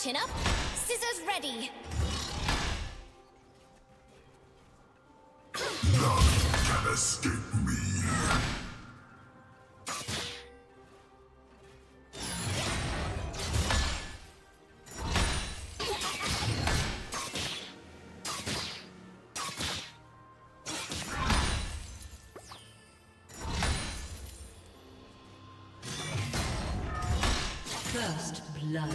Chin up, scissors ready. None can escape me. First blood.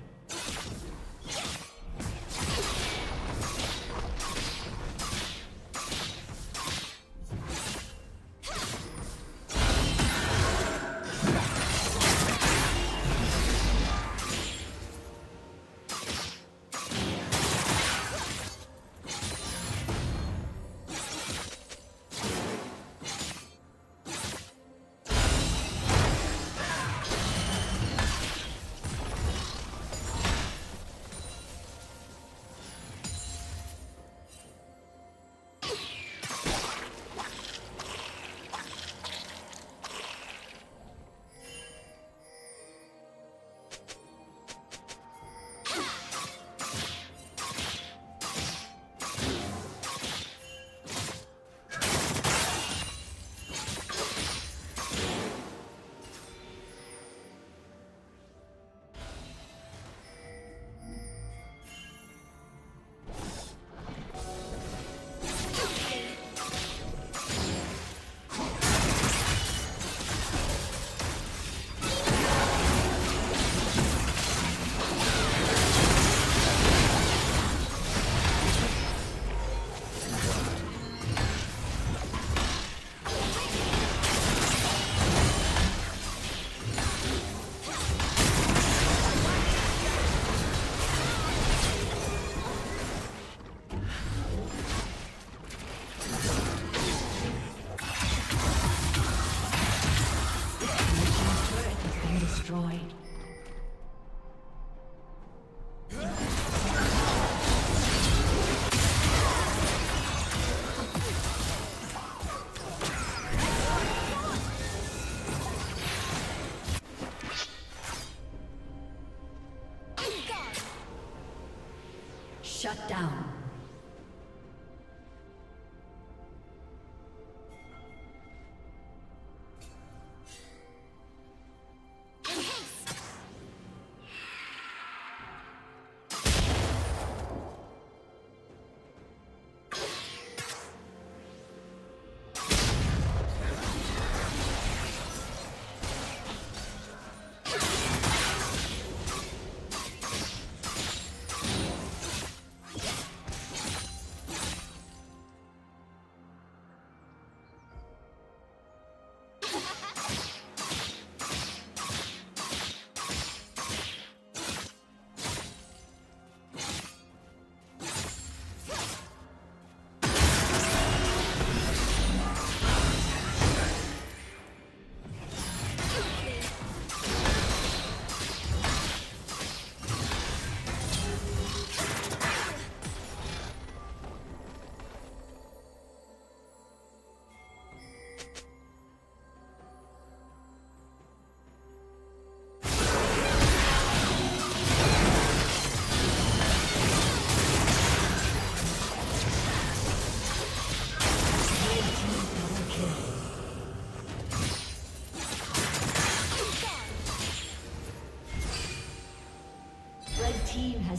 Shut down.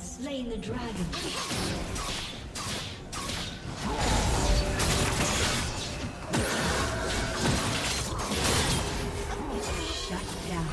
Slain the dragon. Shut down. Shut down.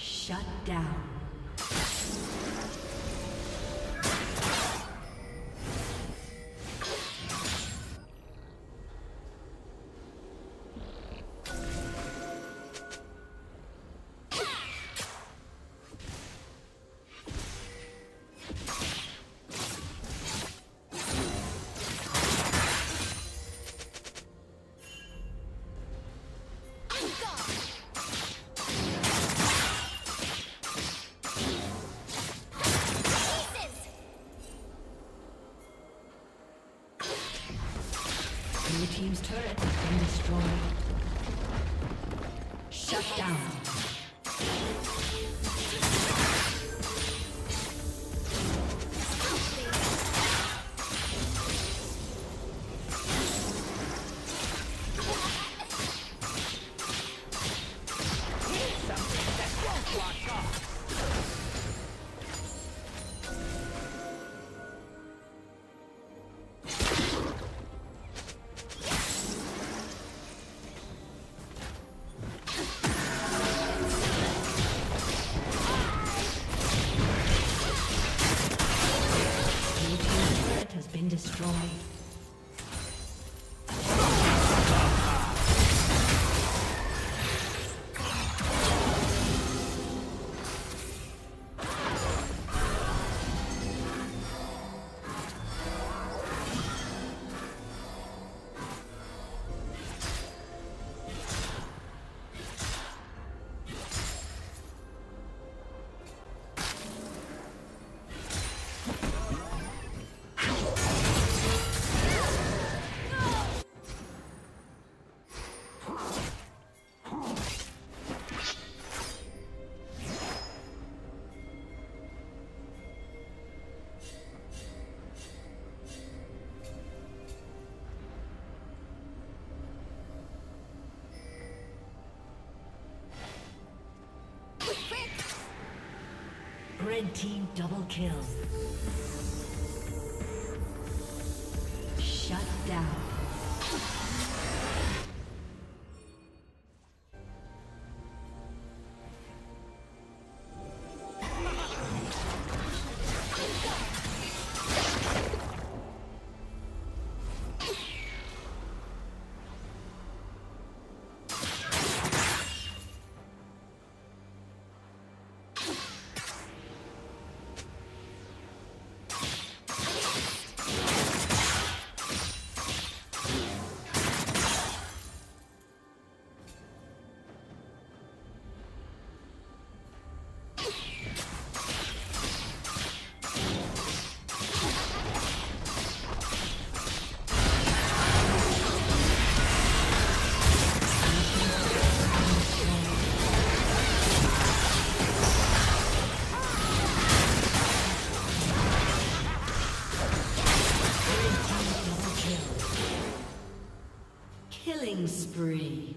Shut down. turret has been destroyed. Shut down. Red team double kill. Shut down. Spree.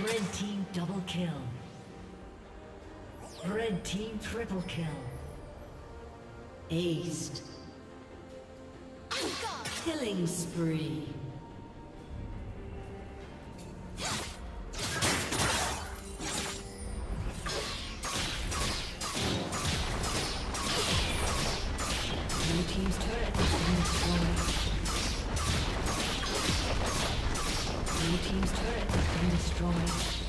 Red team double kill. Red team triple kill. Aced. Killing spree. Blue team's turret has been destroyed.